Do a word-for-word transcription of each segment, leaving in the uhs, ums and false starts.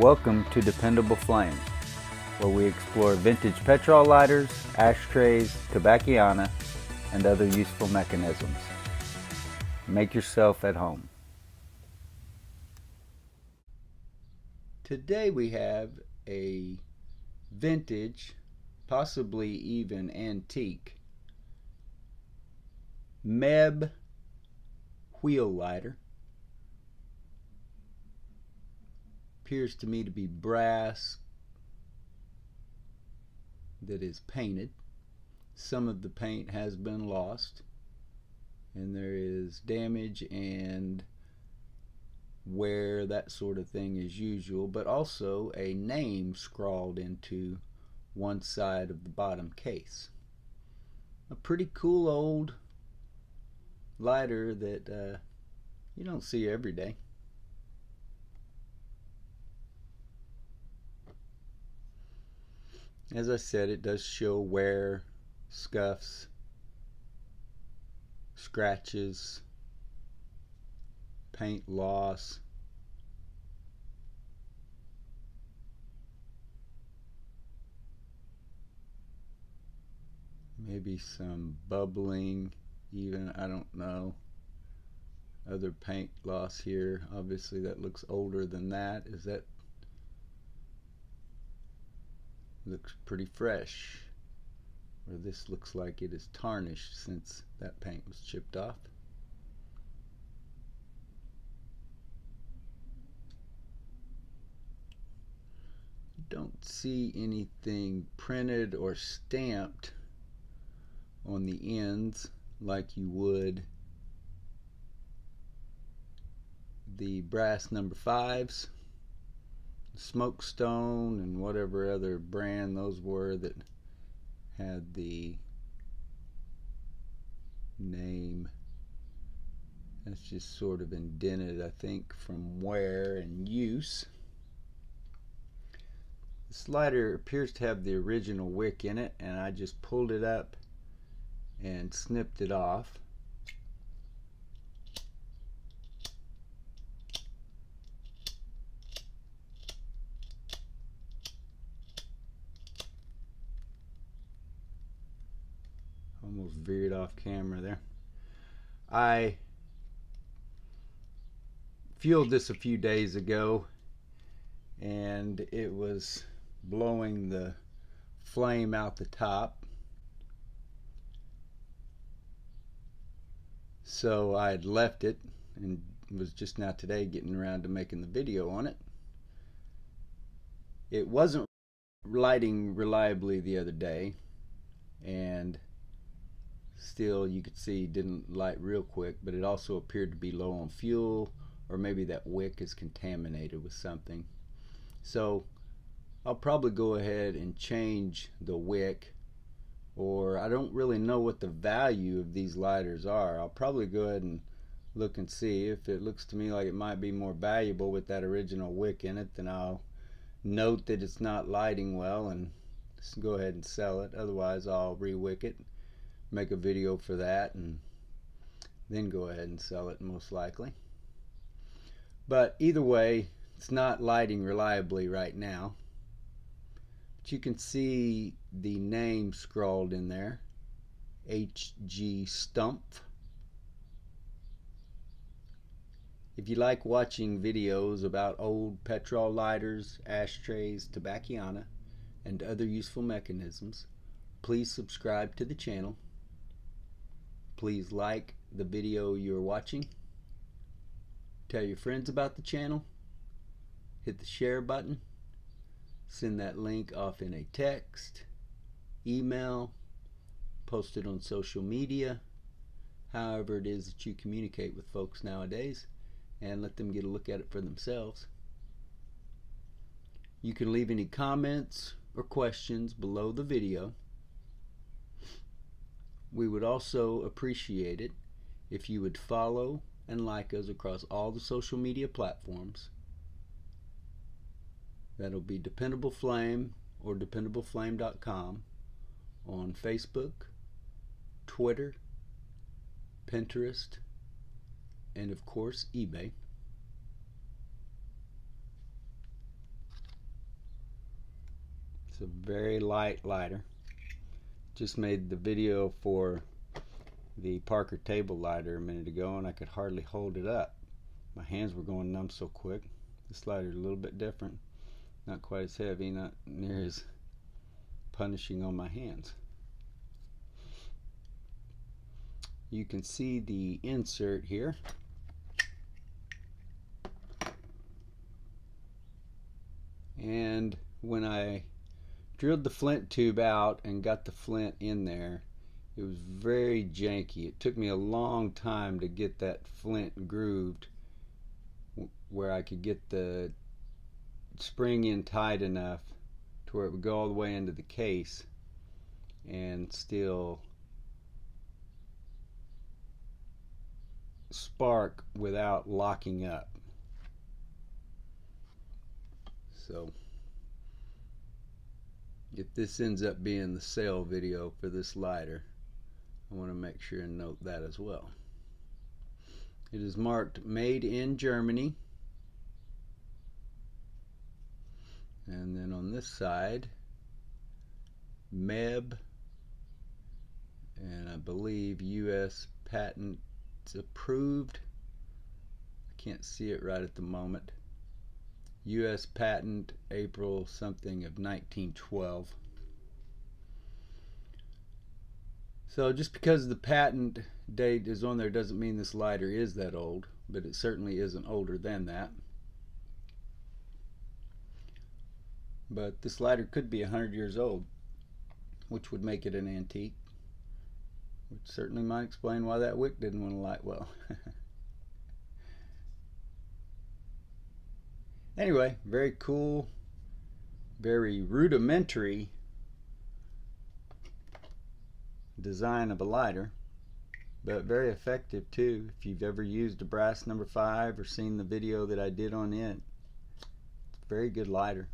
Welcome to Dependable Flame, where we explore vintage petrol lighters, ashtrays, tobacconiana, and other useful mechanisms. Make yourself at home. Today we have a vintage, possibly even antique, M E B wheel lighter. Appears to me to be brass that is painted. Some of the paint has been lost and there is damage and wear, that sort of thing is usual, but also a name scrawled into one side of the bottom case. A pretty cool old lighter that uh, you don't see every day. As I said, it does show wear, scuffs, scratches, paint loss. Maybe some bubbling even, I don't know. Other paint loss here. Obviously that looks older than that. Is that looks pretty fresh. Or this looks like it is tarnished since that paint was chipped off. Don't see anything printed or stamped on the ends like you would the brass number fives, Smokestone, and whatever other brand those were that had the name. That's just sort of indented, I think, from wear and use. This lighter appears to have the original wick in it, and I just pulled it up and snipped it off. Almost veered off camera there. I fueled this a few days ago and it was blowing the flame out the top, so I had left it and was just now today getting around to making the video on it. It wasn't lighting reliably the other day, and still you could see it didn't light real quick, but it also appeared to be low on fuel, or maybe that wick is contaminated with something. So I'll probably go ahead and change the wick, or I don't really know what the value of these lighters are. I'll probably go ahead and look and see. If it looks to me like it might be more valuable with that original wick in it, then I'll note that it's not lighting well and just go ahead and sell it. Otherwise I'll re-wick it, make a video for that, and then go ahead and sell it most likely. But either way, it's not lighting reliably right now. But you can see the name scrawled in there, H G Stumpf. If you like watching videos about old petrol lighters, ashtrays, tobacconiana, and other useful mechanisms, please subscribe to the channel. Please like the video you're watching. Tell your friends about the channel. Hit the share button. Send that link off in a text, email, post it on social media, however it is that you communicate with folks nowadays, and let them get a look at it for themselves. You can leave any comments or questions below the video. We would also appreciate it if you would follow and like us across all the social media platforms. That'll be Dependable Flame or dependable flame dot com on Facebook, Twitter, Pinterest, and of course eBay. It's a very light lighter. Just made the video for the Parker table lighter a minute ago and I could hardly hold it up. My hands were going numb so quick. This lighter is a little bit different. Not quite as heavy, not near as punishing on my hands. You can see the insert here. And when I drilled the flint tube out and got the flint in there, it was very janky. It took me a long time to get that flint grooved where I could get the spring in tight enough to where it would go all the way into the case and still spark without locking up. So if this ends up being the sale video for this lighter, I want to make sure and note that as well. It is marked Made in Germany. And then on this side, M E B, and I believe U S patents approved. I can't see it right at the moment. U S patent April something of nineteen twelve. So just because the patent date is on there doesn't mean this lighter is that old, but it certainly isn't older than that. But this lighter could be one hundred years old, which would make it an antique, which certainly might explain why that wick didn't want to light well. Anyway, very cool, very rudimentary design of a lighter, but very effective too. If you've ever used a brass number five or seen the video that I did on it, it's a very good lighter.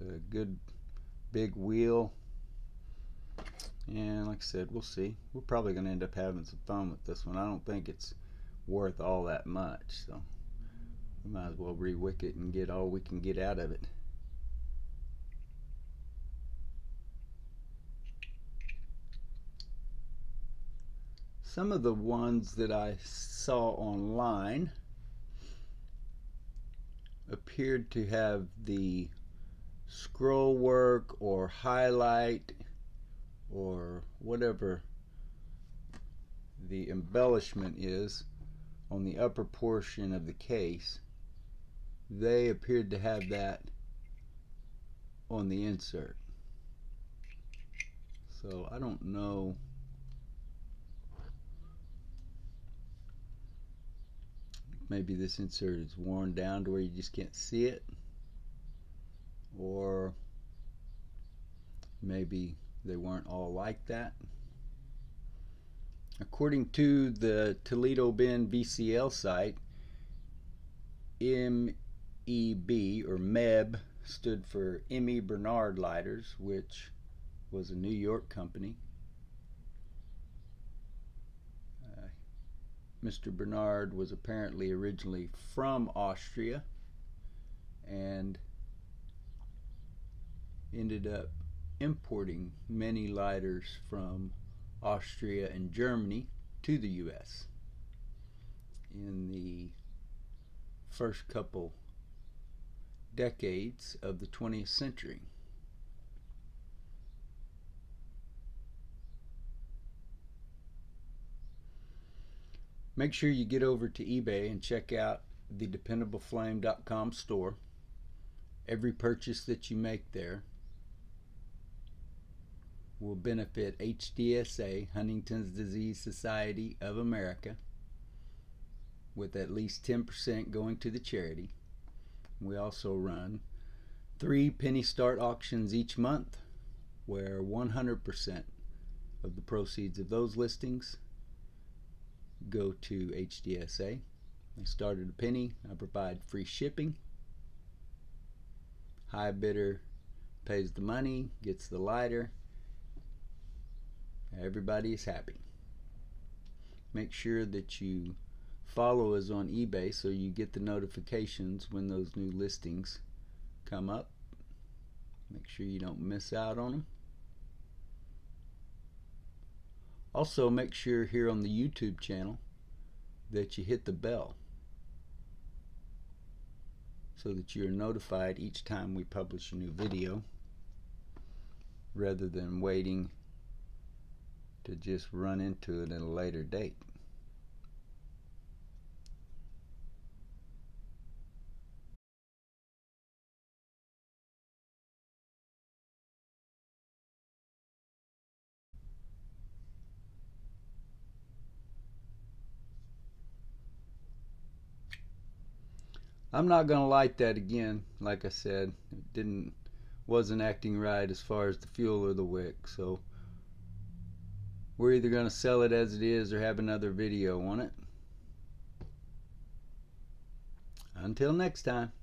A good big wheel, and like I said, we'll see. We're probably going to end up having some fun with this one. I don't think it's worth all that much, so we might as well re-wick it and get all we can get out of it. Some of the ones that I saw online appeared to have the scroll work or highlight or whatever the embellishment is on the upper portion of the case. They appeared to have that on the insert, so I don't know . Maybe this insert is worn down to where you just can't see it, or maybe they weren't all like that. According to the Toledo Bend V C L site, M E B or M E B stood for M E Bernard Lighters, which was a New York company. Uh, Mister Bernard was apparently originally from Austria and ended up importing many lighters from Austria and Germany to the U S in the first couple decades of the twentieth century. Make sure you get over to eBay and check out the dependable flame dot com store. Every purchase that you make there will benefit H D S A, Huntington's Disease Society of America, with at least ten percent going to the charity. We also run three penny start auctions each month, where one hundred percent of the proceeds of those listings go to H D S A. They start at a penny. I provide free shipping. High bidder pays the money, gets the lighter. Everybody is happy. Make sure that you Follow us on eBay so you get the notifications when those new listings come up. Make sure you don't miss out on them. Also, make sure here on the YouTube channel that you hit the bell so that you're notified each time we publish a new video, rather than waiting to just run into it at a later date. I'm not gonna light that again. Like I said, it didn't wasn't acting right as far as the fuel or the wick, so we're either gonna sell it as it is or have another video on it. Until next time.